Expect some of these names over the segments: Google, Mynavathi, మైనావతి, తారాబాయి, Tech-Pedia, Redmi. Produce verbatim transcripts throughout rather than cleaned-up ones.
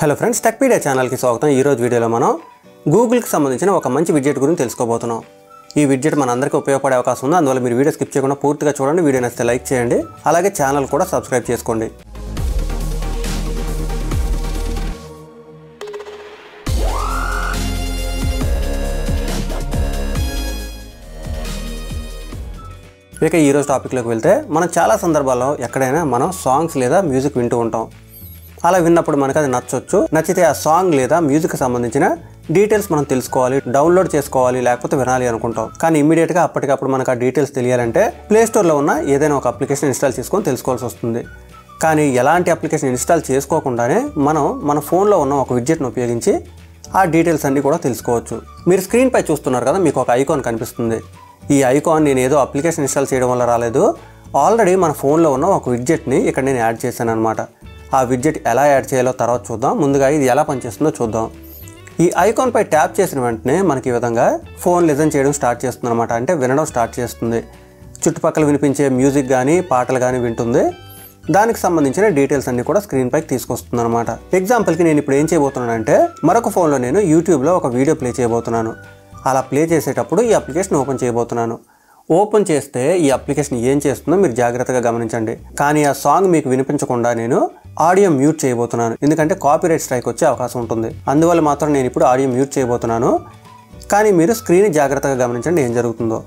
Hello friends, Tech-Pedia channel ki swagatham. Ee roju video lo manam Google ki sambandhinchina oka manchi widget gurinchi telusukobothunam. Ee widget manandariki upayogapade avakasam undi. Anduvala meer video skip cheyakunda poorthiga chudandi. Video naste like cheyandi. Alage channel kuda subscribe cheskondi. ఇక ఈ రోజు topic లోకి వెళ్తే మనం చాలా సందర్భాల్లో ఎక్కడైనా మనం సాంగ్స్ లేదా మ్యూజిక్ వింటూ ఉంటాం. అలా విన్నప్పుడు మనకు అది నచ్చొచ్చు. నచ్చితే ఆ సాంగ్ లేదా మ్యూజిక్ కి సంబంధించిన డీటెయిల్స్ మనం తెలుసుకోవాలి, డౌన్లోడ్ చేసుకోవాలి, లేకపోతే వినాలి అనుకుంటాం. కానీ ఇమిడియట్ గా అప్పటికప్పుడు మనకు ఆ డీటెయిల్స్ తెలియాలంటే ప్లే స్టోర్ లో ఉన్న ఏదైనా ఒక అప్లికేషన్ ఇన్స్టాల్ చేసుకొని తెలుసుకోవాల్సి వస్తుంది. కానీ ఎలాంటి అప్లికేషన్ ఇన్స్టాల్ చేసుకోకుండానే మనం మన ఫోన్ లో ఉన్న ఒక విడ్జెట్ ను ఉపయోగించి ఆ డీటెయిల్స్ అన్ని కూడా తెలుసుకోవచ్చు. మీరు స్క్రీన్ పై చూస్తున్నారు కదా, మీకు ఒక ఐకాన్ కనిపిస్తుంది. ఈ ఐకాన్ నేను ఏదో అప్లికేషన్ ఇన్స్టాల్ చేయడం వల్ల రాలేదు. ఆల్రెడీ మన ఫోన్లో ఉన్న ఒక విడ్జెట్ని ఇక్కడ నేను యాడ్ చేశాను అనమాట. ఆ విడ్జెట్ ఎలా యాడ్ చేయాలో తర్వాత చూద్దాం. ముందుగా ఇది ఎలా పనిచేస్తుందో చూద్దాం. ఈ ఐకాన్పై ట్యాప్ చేసిన వెంటనే మనకి ఈ విధంగా ఫోన్ లిజన్ చేయడం స్టార్ట్ చేస్తుంది అనమాట. అంటే వినడం స్టార్ట్ చేస్తుంది. చుట్టుపక్కల వినిపించే మ్యూజిక్ కానీ పాటలు కానీ వింటుంది. దానికి సంబంధించిన డీటెయిల్స్ అన్ని కూడా స్క్రీన్ పైకి తీసుకొస్తుంది అనమాట. ఎగ్జాంపుల్కి నేను ఇప్పుడు ఏం చేయబోతున్నానంటే మరొక ఫోన్లో నేను యూట్యూబ్లో ఒక వీడియో ప్లే చేయబోతున్నాను. అలా ప్లే చేసేటప్పుడు ఈ అప్లికేషన్ ఓపెన్ చేయబోతున్నాను. ఓపెన్ చేస్తే ఈ అప్లికేషన్ ఏం చేస్తుందో మీరు జాగ్రత్తగా గమనించండి. కానీ ఆ సాంగ్ మీకు వినిపించకుండా నేను ఆడియో మ్యూట్ చేయబోతున్నాను. ఎందుకంటే కాపీరైట్ స్ట్రైక్ వచ్చే అవకాశం ఉంటుంది. అందువల్ల మాత్రం నేను ఇప్పుడు ఆడియో మ్యూట్ చేయబోతున్నాను. కానీ మీరు స్క్రీన్ జాగ్రత్తగా గమనించండి ఏం జరుగుతుందో.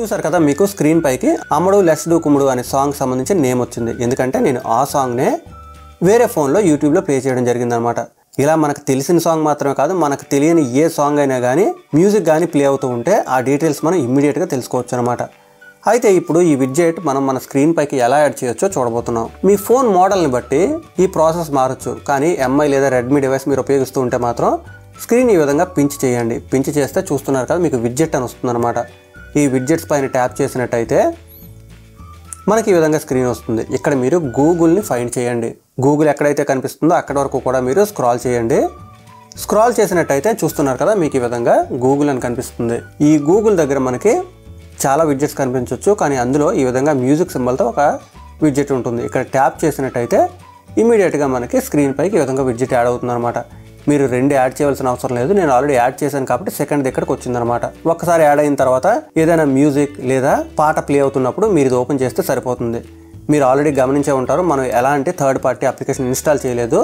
చూసారు కదా, మీకు స్క్రీన్ పైకి అమ్మడు లెస్ డూ కుమ్ముడు అనే సాంగ్ సంబంధించిన నేమ్ వచ్చింది. ఎందుకంటే నేను ఆ సాంగ్నే వేరే ఫోన్లో యూట్యూబ్లో ప్లే చేయడం జరిగిందనమాట. ఇలా మనకు తెలిసిన సాంగ్ మాత్రమే కాదు, మనకు తెలియని ఏ సాంగ్ అయినా కానీ మ్యూజిక్ కానీ ప్లే అవుతూ ఉంటే ఆ డీటెయిల్స్ మనం ఇమ్మీడియట్గా తెలుసుకోవచ్చు అనమాట. అయితే ఇప్పుడు ఈ విడ్జెట్ మనం మన స్క్రీన్ పైకి ఎలా యాడ్ చేయొచ్చో చూడబోతున్నాం. మీ ఫోన్ మోడల్ని బట్టి ఈ ప్రాసెస్ మారచ్చు. కానీ ఎంఐ లేదా రెడ్మీ డివైస్ మీరు ఉపయోగిస్తూ ఉంటే మాత్రం స్క్రీన్ ఈ విధంగా పించ్ చేయండి. పించ్ చేస్తే చూస్తున్నారు కదా, మీకు విడ్జెట్ అని వస్తుందన్నమాట. ఈ విడ్జెట్స్ పైన ట్యాప్ చేసినట్టయితే మనకి ఈ విధంగా స్క్రీన్ వస్తుంది. ఇక్కడ మీరు గూగుల్ని ఫైండ్ చేయండి. గూగుల్ ఎక్కడైతే కనిపిస్తుందో అక్కడ వరకు కూడా మీరు స్క్రాల్ చేయండి. స్క్రాల్ చేసినట్టయితే చూస్తున్నారు కదా, మీకు ఈ విధంగా గూగుల్ అని కనిపిస్తుంది. ఈ గూగుల్ దగ్గర మనకి చాలా విడ్జెట్స్ కనిపించవచ్చు. కానీ అందులో ఈ విధంగా మ్యూజిక్ సింబల్తో ఒక విడ్జెట్ ఉంటుంది. ఇక్కడ ట్యాప్ చేసినట్టయితే ఇమీడియట్గా మనకి స్క్రీన్ పైకి ఈ విధంగా విడ్జెట్ యాడ్ అవుతుంది అనమాట. మీరు రెండు యాడ్ చేయాల్సిన అవసరం లేదు. నేను ఆల్రెడీ యాడ్ చేశాను కాబట్టి సెకండ్ దగ్గరకు వచ్చిందనమాట. ఒక్కసారి యాడ్ అయిన తర్వాత ఏదైనా మ్యూజిక్ లేదా పాట ప్లే అవుతున్నప్పుడు మీరు ఇది ఓపెన్ చేస్తే సరిపోతుంది. మీరు ఆల్రెడీ గమనించే ఉంటారు, మనం ఎలాంటి థర్డ్ పార్టీ అప్లికేషన్ ఇన్స్టాల్ చేయలేదు.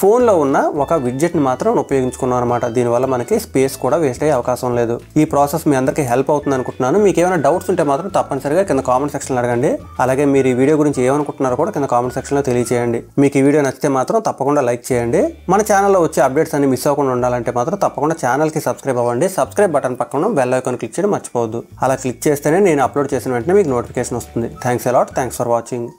ఫోన్లో ఉన్న ఒక విడ్జెట్ని మాత్రం ఉపయోగించుకున్నాం అనమాట. దీనివల్ల మనకి స్పేస్ కూడా వేస్ట్ అయ్యే అవకాశం లేదు. ఈ ప్రాసెస్ మీ అందరికీ హెల్ప్ అవుతుంది అనుకుంటున్నాను. మీకు ఏమైనా డౌట్స్ ఉంటే మాత్రం తప్పనిసరిగా కింద కామెంట్ సెక్షన్లో అడగండి. అలాగే మీరు ఈ వీడియో గురించి ఏమనుకుంటున్నారో కూడా కింద కామెంట్ సెక్షన్లో తెలియజేయండి. మీకు ఈ వీడియో నచ్చితే మాత్రం తప్పకుండా లైక్ చేయండి. మన ఛానల్లో వచ్చే అప్డేట్స్ అన్ని మిస్ అవ్వకుండా ఉండాలంటే మాత్రం తప్పకుండా ఛానల్కి సబ్స్క్రైబ్ అవ్వండి. సబ్స్క్రైబ్ బటన్ పక్కన బెల్ ఐకాన్ క్లిక్ చేయడం మర్చిపోవద్దు. అలా క్లిక్ చేస్తేనే నేను అప్లోడ్ చేసిన వెంటనే మీకు నోటిఫికేషన్ వస్తుంది. Thanks a lot. Thanks for watching.